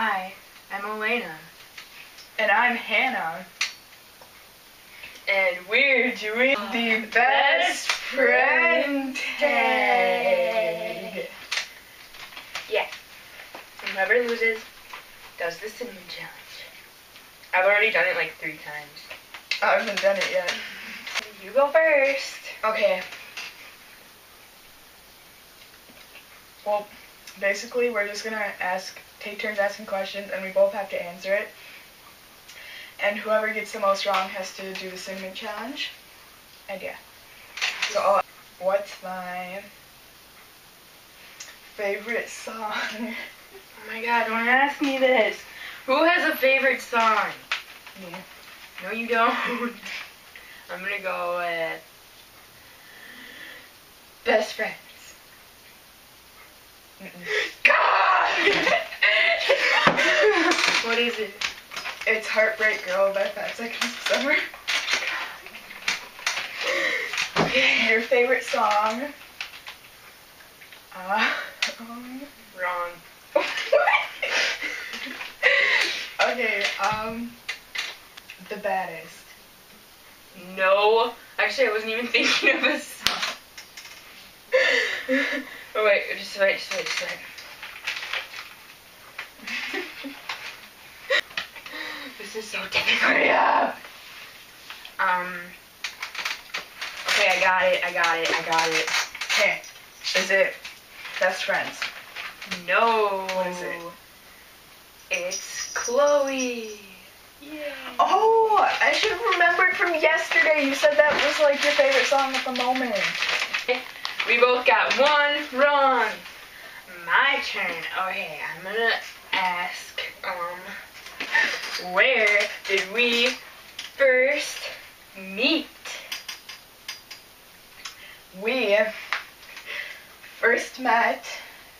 I am Elena. And I'm Hannah. And we're doing the best friend tag. Yeah. Whoever loses does the cinnamon challenge. I've already done it like 3 times. Oh, I haven't done it yet. You go first. Okay. Well, basically we're just gonna take turns asking questions, and we both have to answer it. And whoever gets the most wrong has to do the cinnamon challenge. And yeah. So, what's my favorite song? Oh my god, don't ask me this. Who has a favorite song? Me. Yeah. No, you don't. I'm gonna go with Best Friends. God! What is it? It's Heartbreak Girl by 5 Seconds of Summer. Okay, your favorite song? Wrong. What? Okay, The Baddest. No. Actually, I wasn't even thinking of a song. Oh, wait, just wait. This is so difficult. Hurry up! Okay, I got it. Okay. Is it Best Friends? No. What is it? It's Chloe. Yeah. Oh, I should have remembered from yesterday. You said that was like your favorite song at the moment. We both got one wrong. My turn. Okay, I'm gonna ask, where did we first meet? We first met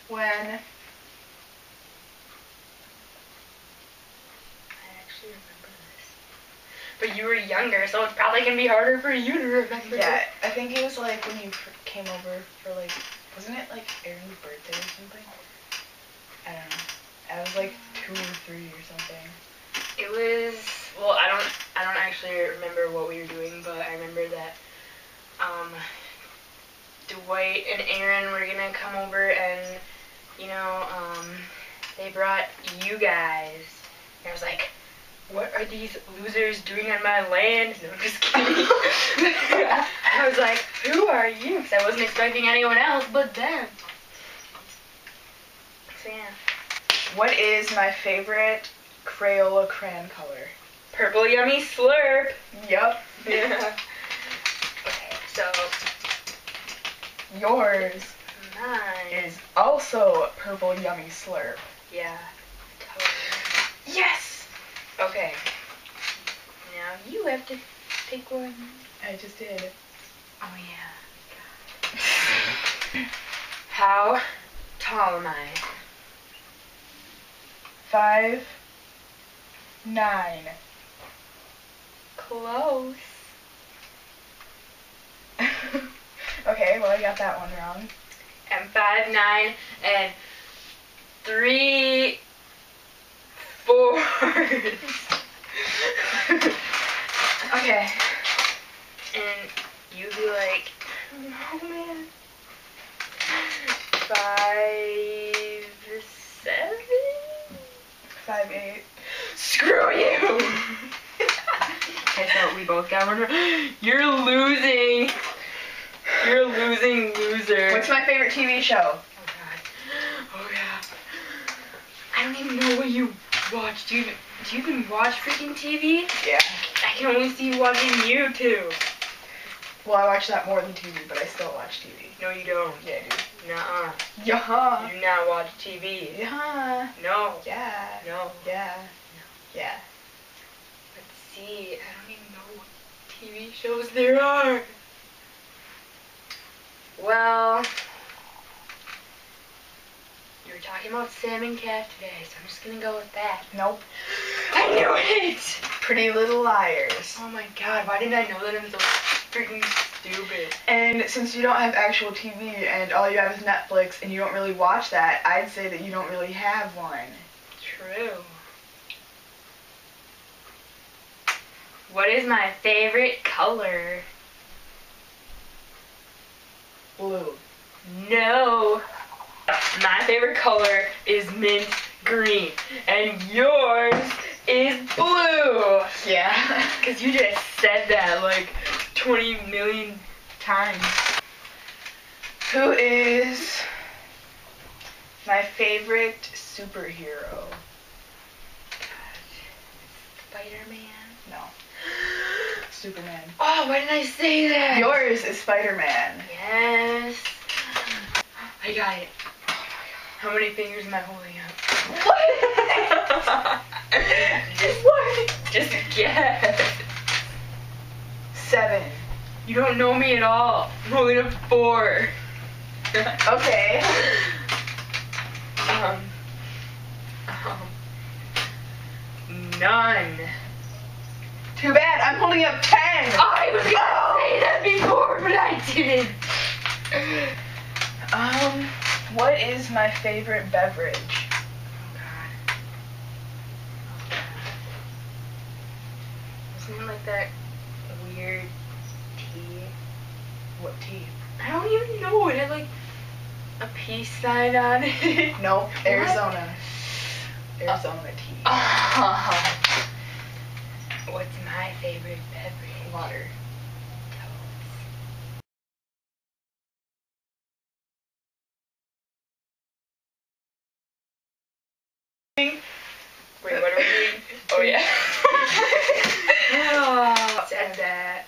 when I actually remember this. But you were younger, so it's probably gonna be harder for you to remember. Yeah, I think it was like when you came over for like, wasn't it like Aaron's birthday or something? I don't know. I was like 2 or 3 or something. It was, well, I don't actually remember what we were doing, but I remember that Dwight and Aaron were gonna come over, and you know, they brought you guys, and I was like, what are these losers doing on my land? No, I'm just kidding. I was like, who are you? Because I wasn't expecting anyone else but them. So yeah. What is my favorite Crayola crayon color? Purple Yummy Slurp. Yup. Yeah. Okay, so yours. Mine is also Purple Yummy Slurp. Yeah. Totally. Yes. Okay. Now you have to pick one. I just did. Oh yeah. How tall am I? 5'9". Close. Okay, well I got that one wrong. I'm 5'9" and 3/4. Okay. And you'd be like, oh man, 5'7". 5'8". Screw you! Okay, so we both got one. You're losing. You're losing, loser. What's my favorite TV show? Oh god. Oh god. I don't even know what you watch. Do you even watch freaking TV? Yeah. I can only see you watching YouTube. Well, I watch that more than TV, but I still watch TV. No, you don't. Yeah, I do. Nuh-uh. Yeah. You do not watch TV. Yeah. No. Yeah. No. Yeah. No. Yeah. Let's see. I don't even know what TV shows there are. Well, you were talking about Sam and Cat today, so I'm just gonna go with that. Nope. I knew it! Pretty Little Liars. Oh my god, why didn't I know that? I'm so freaking stupid. And since you don't have actual TV and all you have is Netflix and you don't really watch that, I'd say that you don't really have one. True. What is my favorite color? Blue. No. My favorite color is mint green, and yours is blue. Yeah. Because you just said that like 20 million times. Who is my favorite superhero? Spider-Man? No. Superman. Oh, why didn't I say that? Yours is Spider-Man. Yes. I got it. Oh my God. How many fingers am I holding up? What? Just what? Just guess. 7. You don't know me at all. I'm holding up 4. Okay. None. Too bad, I'm holding up 10. I was gonna say that before, but I didn't. What is my favorite beverage? Oh God. Something like that weird tea. What tea? I don't even know. It had like a peace sign on it. Nope, Arizona. What? Arizona tea. What's my favorite beverage? Water. Wait, what are we doing? Oh yeah. Oh, said that.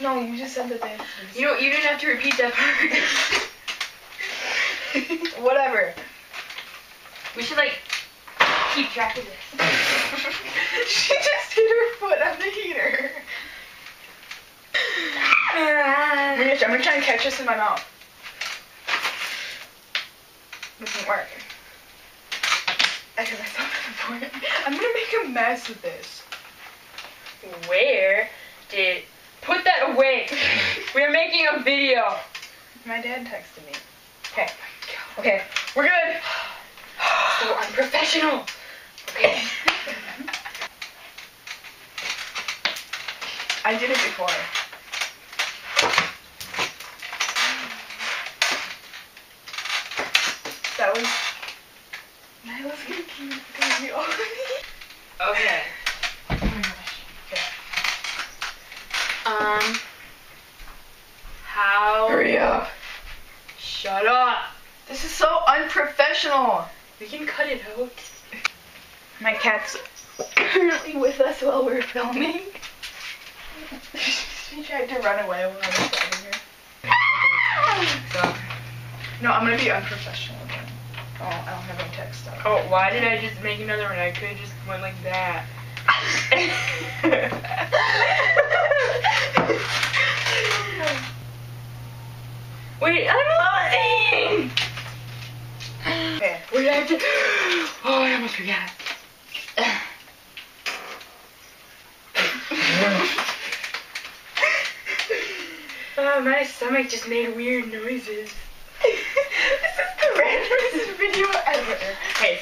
No, you just said that they. You know, you didn't have to repeat that part. Whatever. We should like keep track of this. She just hit her foot on the heater. I'm gonna try and catch this in my mouth. Doesn't work. Because I thought that before. I'm gonna make a mess with this. Where did... Put that away! We're making a video! My dad texted me. Okay. Okay. We're good! So unprofessional! Okay. I did it before. That was... I was gonna keep it because you already... Okay. Oh my gosh. Okay. How... Hurry up. Shut up. This is so unprofessional. We can cut it out. My cat's currently with us while we're filming. She tried to run away when I was filming her. So, no, I'm gonna be unprofessional again. Oh, I don't have any text stuff. Oh, why did I just make another one? I could have just went like that. Wait, I'm losing! Okay, we're gonna have to. Oh, I almost forgot. Oh, my stomach just made weird noises. This is the randomest video ever. Hey.